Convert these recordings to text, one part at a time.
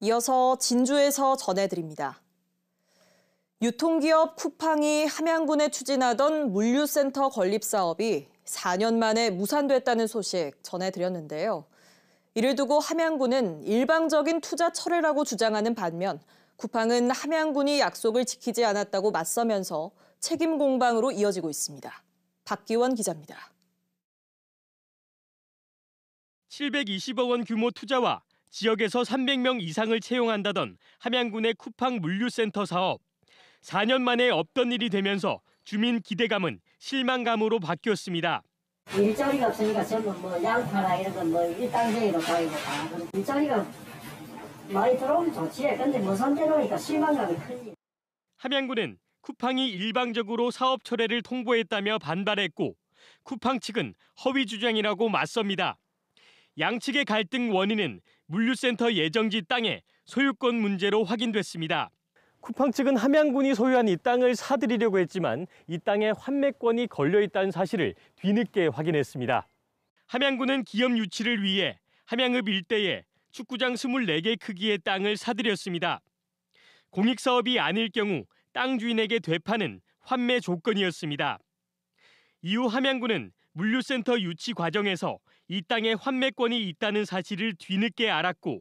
이어서 진주에서 전해드립니다. 유통기업 쿠팡이 함양군에 추진하던 물류센터 건립 사업이 4년 만에 무산됐다는 소식 전해드렸는데요. 이를 두고 함양군은 일방적인 투자 철회라고 주장하는 반면 쿠팡은 함양군이 약속을 지키지 않았다고 맞서면서 책임 공방으로 이어지고 있습니다. 박기원 기자입니다. 720억 원 규모 투자와 지역에서 300명 이상을 채용한다던 함양군의 쿠팡 물류센터 사업. 4년 만에 없던 일이 되면서 주민 기대감은 실망감으로 바뀌었습니다. 일자리가 없으니까 전부 양파나 이런 건 일당생이로 가고 일자리가 많이 들어오면 좋지. 근데 무산되니까 실망감이 크지. 함양군은 쿠팡이 일방적으로 사업 철회를 통보했다며 반발했고 쿠팡 측은 허위 주장이라고 맞섭니다. 양측의 갈등 원인은 물류센터 예정지 땅의 소유권 문제로 확인됐습니다. 쿠팡 측은 함양군이 소유한 이 땅을 사들이려고 했지만 이 땅에 환매권이 걸려 있다는 사실을 뒤늦게 확인했습니다. 함양군은 기업 유치를 위해 함양읍 일대에 축구장 24개 크기의 땅을 사들였습니다. 공익사업이 아닐 경우 땅 주인에게 되파는 환매 조건이었습니다. 이후 함양군은 물류센터 유치 과정에서 이 땅에 환매권이 있다는 사실을 뒤늦게 알았고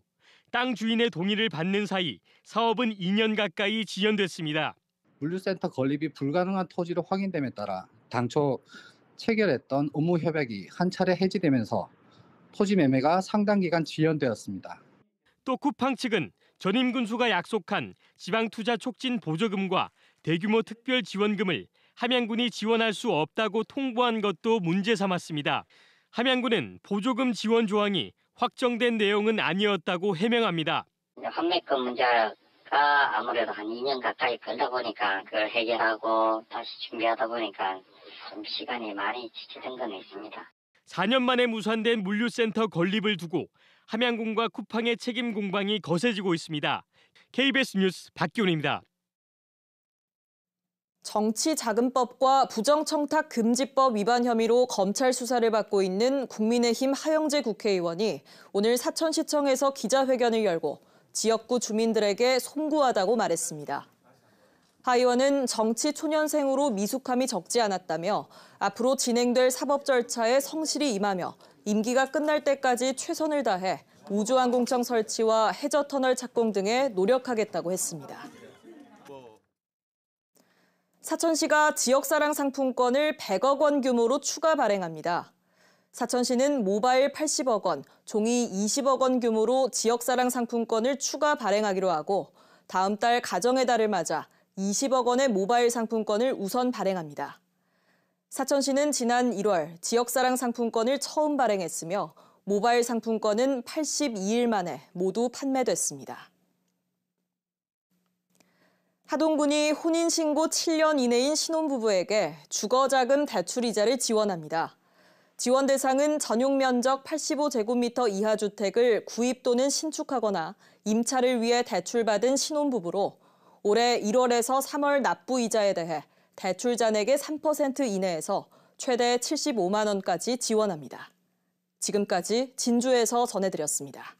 땅 주인의 동의를 받는 사이 사업은 2년 가까이 지연됐습니다. 물류센터 건립이 불가능한 토지로 확인됨에 따라 당초 체결했던 업무 협약이 한 차례 해지되면서 토지 매매가 상당 기간 지연되었습니다. 또 쿠팡 측은 전임 군수가 약속한 지방투자 촉진 보조금과 대규모 특별 지원금을 함양군이 지원할 수 없다고 통보한 것도 문제 삼았습니다. 함양군은 보조금 지원 조항이 확정된 내용은 아니었다고 해명합니다. 환매권 문제가 아무래도 한 2년 가까이 걸다 보니까 그걸 해결하고 다시 준비하다 보니까 좀 시간이 많이 지체된 건 있습니다. 4년 만에 무산된 물류센터 건립을 두고 함양군과 쿠팡의 책임 공방이 거세지고 있습니다. KBS 뉴스 박기훈입니다. 정치자금법과 부정청탁금지법 위반 혐의로 검찰 수사를 받고 있는 국민의힘 하영제 국회의원이 오늘 사천시청에서 기자회견을 열고 지역구 주민들에게 송구하다고 말했습니다. 하 의원은 정치 초년생으로 미숙함이 적지 않았다며 앞으로 진행될 사법 절차에 성실히 임하며 임기가 끝날 때까지 최선을 다해 우주항공청 설치와 해저터널 착공 등에 노력하겠다고 했습니다. 사천시가 지역사랑 상품권을 100억 원 규모로 추가 발행합니다. 사천시는 모바일 80억 원, 종이 20억 원 규모로 지역사랑 상품권을 추가 발행하기로 하고 다음 달 가정의 달을 맞아 20억 원의 모바일 상품권을 우선 발행합니다. 사천시는 지난 1월 지역사랑 상품권을 처음 발행했으며 모바일 상품권은 82일 만에 모두 판매됐습니다. 하동군이 혼인신고 7년 이내인 신혼부부에게 주거자금 대출이자를 지원합니다. 지원 대상은 전용면적 85제곱미터 이하 주택을 구입 또는 신축하거나 임차를 위해 대출받은 신혼부부로 올해 1월에서 3월 납부이자에 대해 대출잔액의 3% 이내에서 최대 75만 원까지 지원합니다. 지금까지 진주에서 전해드렸습니다.